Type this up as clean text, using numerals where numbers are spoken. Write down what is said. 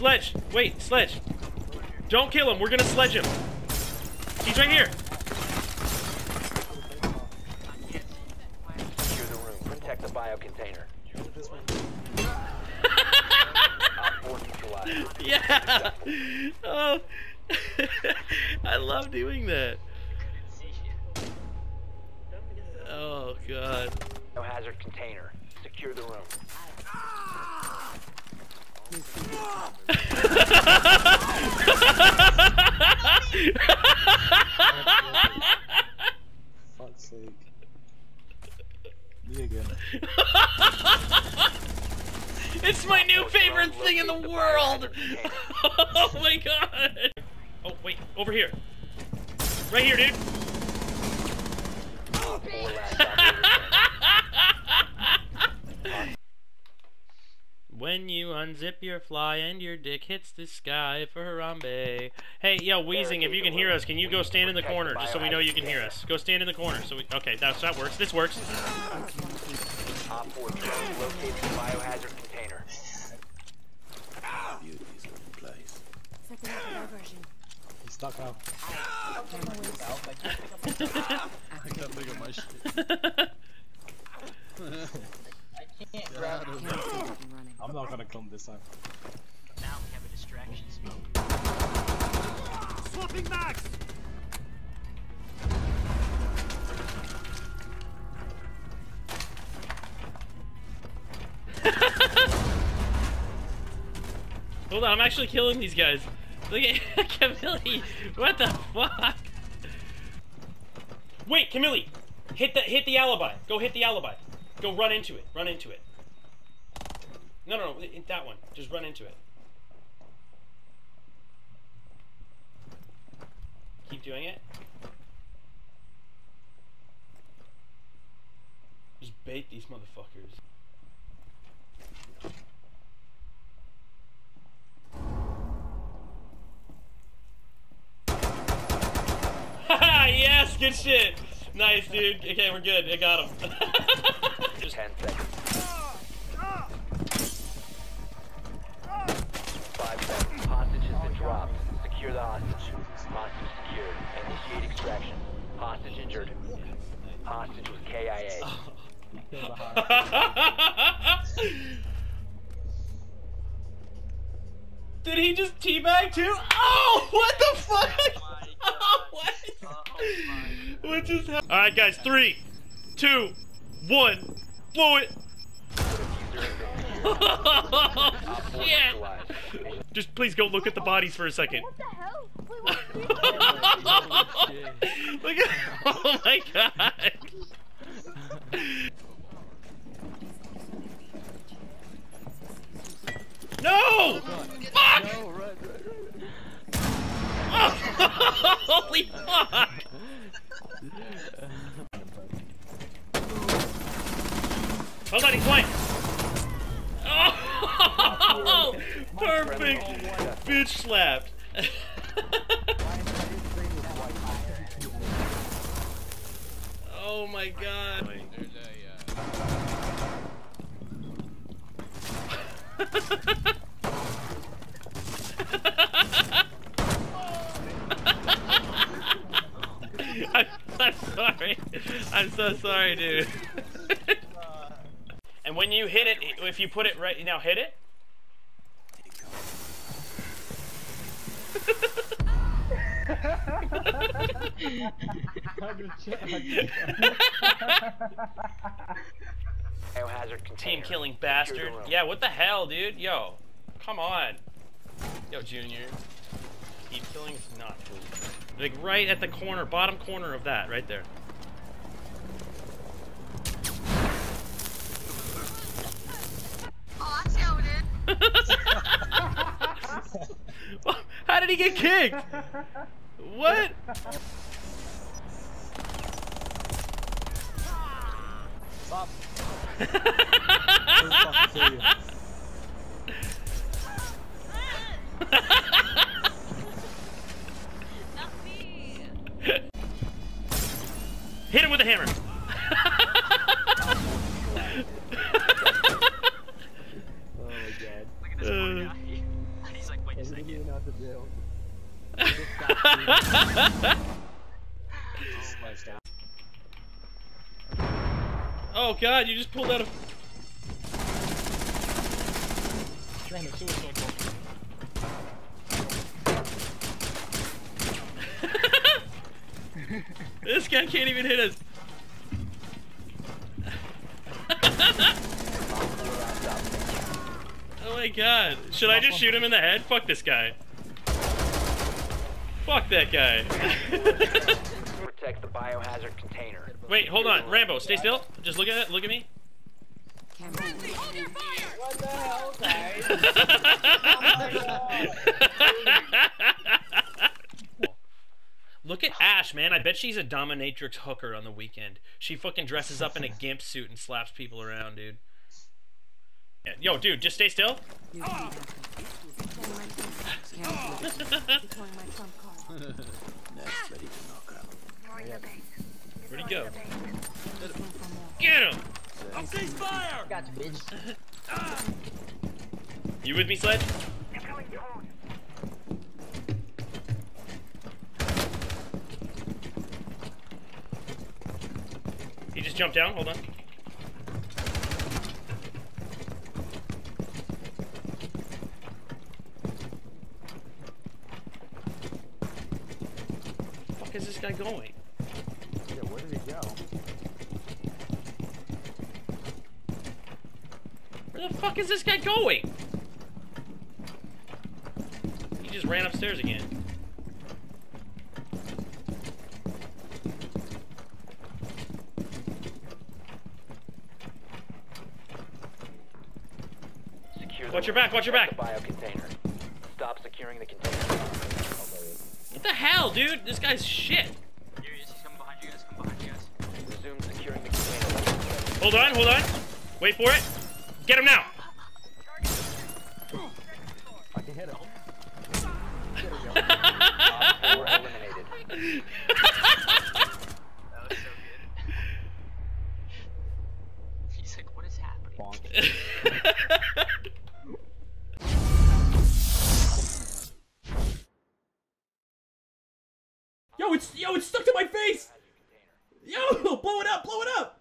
Sledge! Wait, Sledge! Don't kill him, we're gonna sledge him! He's right here! Secure the room, protect the biocontainer. Yeah! Oh. I love doing that. Oh god. No hazard container. Secure the room. Fuck's sake. Me again. It's my new favorite thing in the world! Oh my god! Oh wait, over here. Right here, dude! When you unzip your fly and your dick hits the sky for Harambe. Hey, yo, Wheezing, if you can hear us, can you go stand in the corner just so we know you can hear us? Go stand in the corner so we... Okay, that works. This works. Op 4 drone located the biohazard container. Beauty's in place. Second diversion. He's stuck out. I can't pick up my shit. I can't grab it. I'm not gonna come this time. But now we have a distraction smoke. Swapping max! Hold on, I'm actually killing these guys. Look at Camille. What the fuck? Wait, Camille, hit the alibi. Go hit the alibi. Go run into it. Run into it. No, hit that one. Just run into it. Keep doing it. Just bait these motherfuckers. Yes, good shit. Nice, dude. Okay, we're good. I got him. 10 seconds. 5 seconds. Hostage has been dropped. Secure the hostage. Hostage secured. Initiate extraction. Hostage injured. Hostage was KIA. Did he just teabag too? Oh, what the fuck? What just happened? Alright guys, 3, 2, 1, blow it! Oh, shit! Just please go look at the bodies for a second. What the hell? Look at, oh my god! No! Fuck! Oh, holy fuck! Hold on, he's flying! Oh! Perfect! Bitch slapped! Oh my god! I'm sorry. I'm so sorry, dude. And when you hit it, if you put it right now, hit it. Team killing bastard. Yeah, what the hell, dude? Yo, come on. Yo, Junior. Team killing is not cool. Like right at the corner, bottom corner of that, right there. Oh, I killed it. How did he get kicked? What? Stop. Hit him with a hammer. Oh my god. Look at this poor guy. He's like, There's nothing you know what to do. Oh god, you just pulled out a... Trying to suicide bomb. This guy can't even hit us. Oh my god. Should I just shoot him in the head? Fuck this guy. Fuck that guy. Protect the biohazard container. Wait, hold on. Rambo, stay still. Just look at it. Look at me. Renzi, hold your fire! What the hell, guys? Look at Ash, man. I bet she's a dominatrix hooker on the weekend. She fucking dresses up in a gimp suit and slaps people around, dude. Yeah. Yo, dude, just stay still. Oh. Where'd he go? Get him! I'm cease fire! Gotcha, bitch. You with me, Sledge? He just jumped down, hold on. Where the fuck is this guy going? Yeah, where did he go? Where the fuck is this guy going? He just ran upstairs again. Watch your back, watch your back! Stop securing the container. What the hell, dude? This guy's shit. Resume securing the container. Hold on, hold on. Wait for it. Get him now! I can hit him. There we go. They were eliminated. That was so good. He's like, what is happening? Bonk. Yo, it's stuck to my face! Yo, blow it up, blow it up!